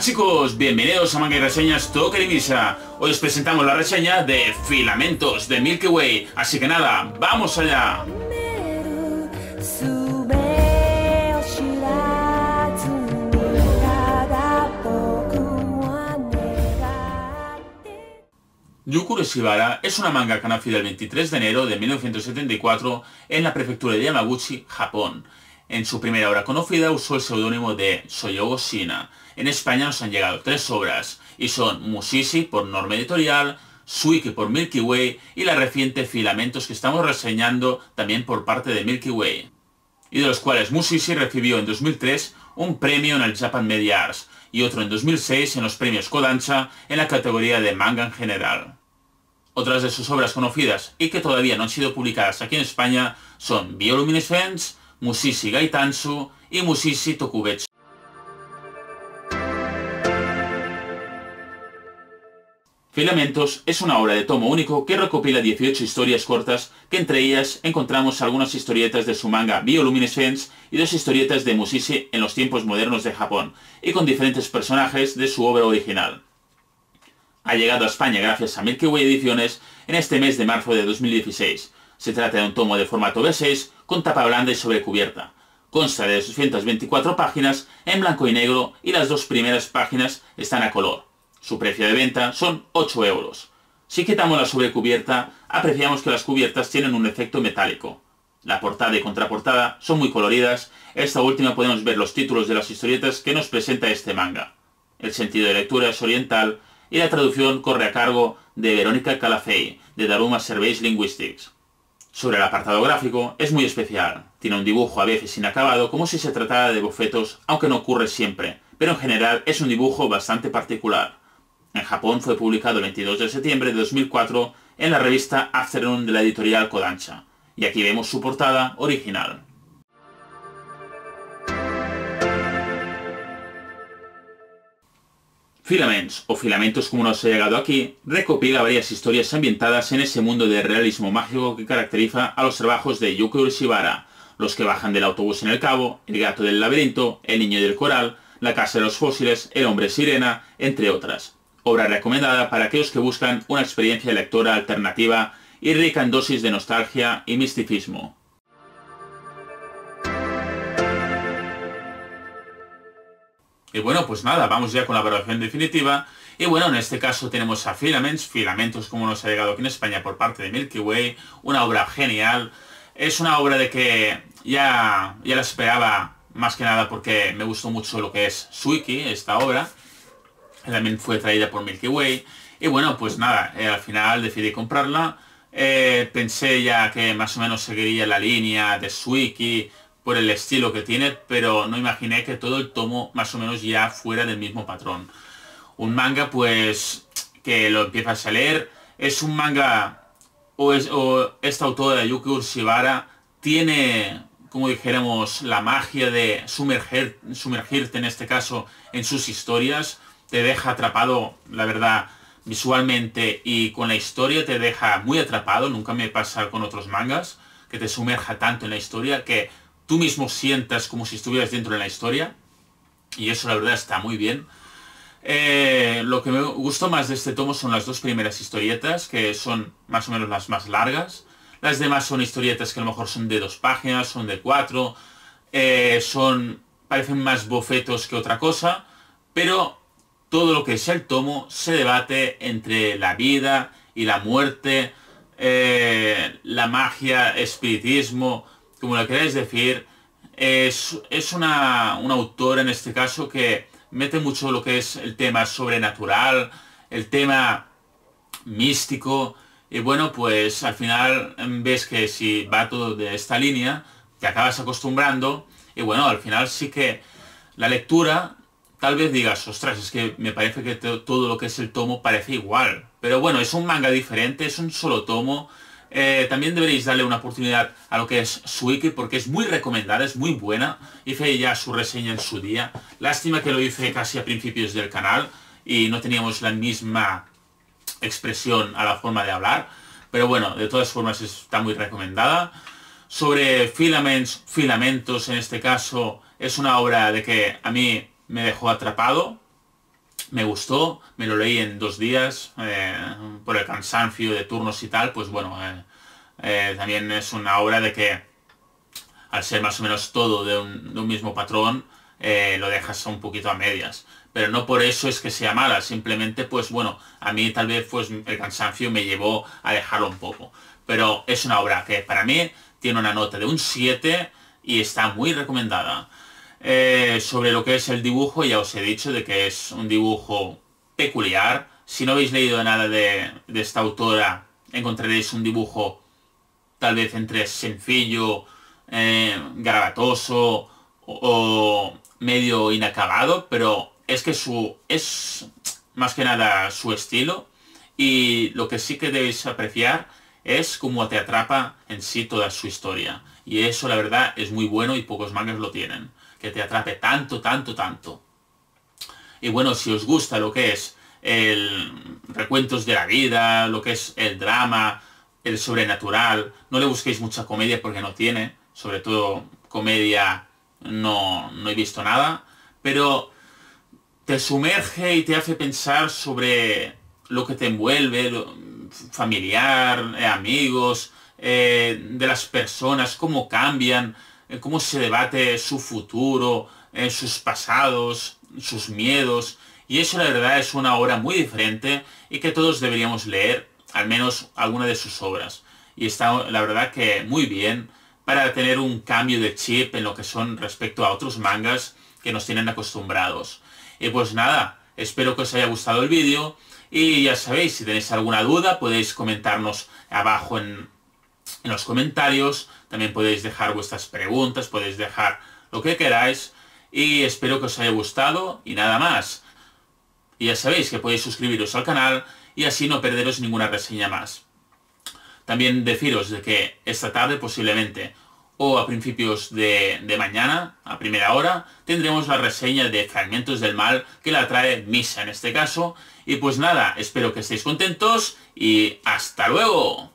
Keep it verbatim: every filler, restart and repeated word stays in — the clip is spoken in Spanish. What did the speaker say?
Chicos, bienvenidos a Manga y Reseñas Toker y Misa. Hoy os presentamos la reseña de Filamentos de Milky Way, así que nada, ¡vamos allá! Yuki Urushibara es una mangaka nacida el veintitrés de enero de mil novecientos setenta y cuatro en la prefectura de Yamaguchi, Japón. En su primera obra conocida usó el seudónimo de Soyogosina. En España nos han llegado tres obras, y son Mushishi por Norma Editorial, Suiiki por Milky Way y la reciente Filamentos, que estamos reseñando también por parte de Milky Way, y de los cuales Mushishi recibió en dos mil tres un premio en el Japan Media Arts y otro en dos mil seis en los premios Kodansha en la categoría de manga en general. Otras de sus obras conocidas y que todavía no han sido publicadas aquí en España son Bioluminescence, Mushishi Gaitansu y Mushishi Tokubetsu. Filamentos es una obra de tomo único que recopila dieciocho historias cortas, que entre ellas encontramos algunas historietas de su manga Bioluminescence y dos historietas de Mushishi en los tiempos modernos de Japón, y con diferentes personajes de su obra original. Ha llegado a España gracias a Milky Way Ediciones en este mes de marzo de dos mil dieciséis. Se trata de un tomo de formato B seis con tapa blanda y sobrecubierta. Consta de doscientas veinticuatro páginas en blanco y negro y las dos primeras páginas están a color. Su precio de venta son ocho euros. Si quitamos la sobrecubierta, apreciamos que las cubiertas tienen un efecto metálico. La portada y contraportada son muy coloridas. Esta última podemos ver los títulos de las historietas que nos presenta este manga. El sentido de lectura es oriental y la traducción corre a cargo de Verónica Calafey, de Daruma Service Linguistics. Sobre el apartado gráfico, es muy especial. Tiene un dibujo a veces inacabado, como si se tratara de bocetos, aunque no ocurre siempre, pero en general es un dibujo bastante particular. En Japón fue publicado el veintidós de septiembre de dos mil cuatro en la revista Afternoon de la editorial Kodansha. Y aquí vemos su portada original. Filaments, o Filamentos como nos ha llegado aquí, recopila varias historias ambientadas en ese mundo de realismo mágico que caracteriza a los trabajos de Yuki Urushibara: los que bajan del autobús en el cabo, el gato del laberinto, el niño del coral, la casa de los fósiles, el hombre sirena, entre otras. Obra recomendada para aquellos que buscan una experiencia lectora alternativa y rica en dosis de nostalgia y misticismo. Y bueno, pues nada, vamos ya con la valoración definitiva. Y bueno, en este caso tenemos a Filaments, Filamentos como nos ha llegado aquí en España por parte de Milky Way, una obra genial. Es una obra de que ya, ya la esperaba, más que nada porque me gustó mucho lo que es Suiiki, esta obra. También fue traída por Milky Way. Y bueno, pues nada, eh, al final decidí comprarla. Eh, pensé ya que más o menos seguiría la línea de Suiiki por el estilo que tiene, pero no imaginé que todo el tomo más o menos ya fuera del mismo patrón. Un manga, pues, que lo empiezas a leer. Es un manga, o, es, o esta autora de Yuki Urushibara tiene, como dijéramos, la magia de sumerger, sumergirte en este caso en sus historias. Te deja atrapado, la verdad, visualmente y con la historia te deja muy atrapado. Nunca me pasa con otros mangas que te sumerja tanto en la historia que tú mismo sientas como si estuvieras dentro de la historia, y eso la verdad está muy bien. Eh, lo que me gustó más de este tomo son las dos primeras historietas, que son más o menos las más largas. Las demás son historietas que a lo mejor son de dos páginas, son de cuatro. eh, son, parecen más bofetos que otra cosa, pero todo lo que es el tomo se debate entre la vida y la muerte, eh, la magia, espiritismo, como lo queráis decir. Es, es una, una autora en este caso que mete mucho lo que es el tema sobrenatural, el tema místico, y bueno, pues al final ves que si va todo de esta línea, te acabas acostumbrando, y bueno, al final sí que la lectura, tal vez digas, ostras, es que me parece que todo lo que es el tomo parece igual, pero bueno, es un manga diferente, es un solo tomo. Eh, también deberéis darle una oportunidad a lo que es Suiiki, porque es muy recomendada, es muy buena. Hice ya su reseña en su día. Lástima que lo hice casi a principios del canal y no teníamos la misma expresión a la forma de hablar, pero bueno, de todas formas está muy recomendada. Sobre Filaments, Filamentos en este caso, es una obra de que a mí me dejó atrapado, me gustó, me lo leí en dos días, eh, por el cansancio de turnos y tal, pues bueno, eh, eh, también es una obra de que al ser más o menos todo de un, de un mismo patrón, eh, lo dejas un poquito a medias, pero no por eso es que sea mala, simplemente pues bueno, a mí tal vez pues el cansancio me llevó a dejarlo un poco, pero es una obra que para mí tiene una nota de un siete y está muy recomendada. Eh, sobre lo que es el dibujo, ya os he dicho de que es un dibujo peculiar. Si no habéis leído nada de, de esta autora, encontraréis un dibujo tal vez entre sencillo, eh, garabatoso o, o medio inacabado, pero es que su es más que nada su estilo, y lo que sí que debéis apreciar es cómo te atrapa en sí toda su historia, y eso la verdad es muy bueno y pocos mangas lo tienen, que te atrape tanto, tanto, tanto. Y bueno, si os gusta lo que es el recuentos de la vida, lo que es el drama, el sobrenatural, no le busquéis mucha comedia porque no tiene, sobre todo comedia no, no he visto nada, pero te sumerge y te hace pensar sobre lo que te envuelve, lo familiar, eh, amigos, eh, de las personas, cómo cambian, cómo se debate su futuro, eh, sus pasados, sus miedos, y eso la verdad es una obra muy diferente y que todos deberíamos leer, al menos alguna de sus obras, y está la verdad que muy bien para tener un cambio de chip en lo que son respecto a otros mangas que nos tienen acostumbrados. Y pues nada, espero que os haya gustado el vídeo, y ya sabéis, si tenéis alguna duda podéis comentarnos abajo en, en los comentarios. También podéis dejar vuestras preguntas, podéis dejar lo que queráis, y espero que os haya gustado y nada más. Y ya sabéis que podéis suscribiros al canal y así no perderos ninguna reseña más. También deciros de que esta tarde posiblemente o a principios de, de mañana, a primera hora, tendremos la reseña de Fragmentos del Mal, que la trae Misa en este caso. Y pues nada, espero que estéis contentos y ¡hasta luego!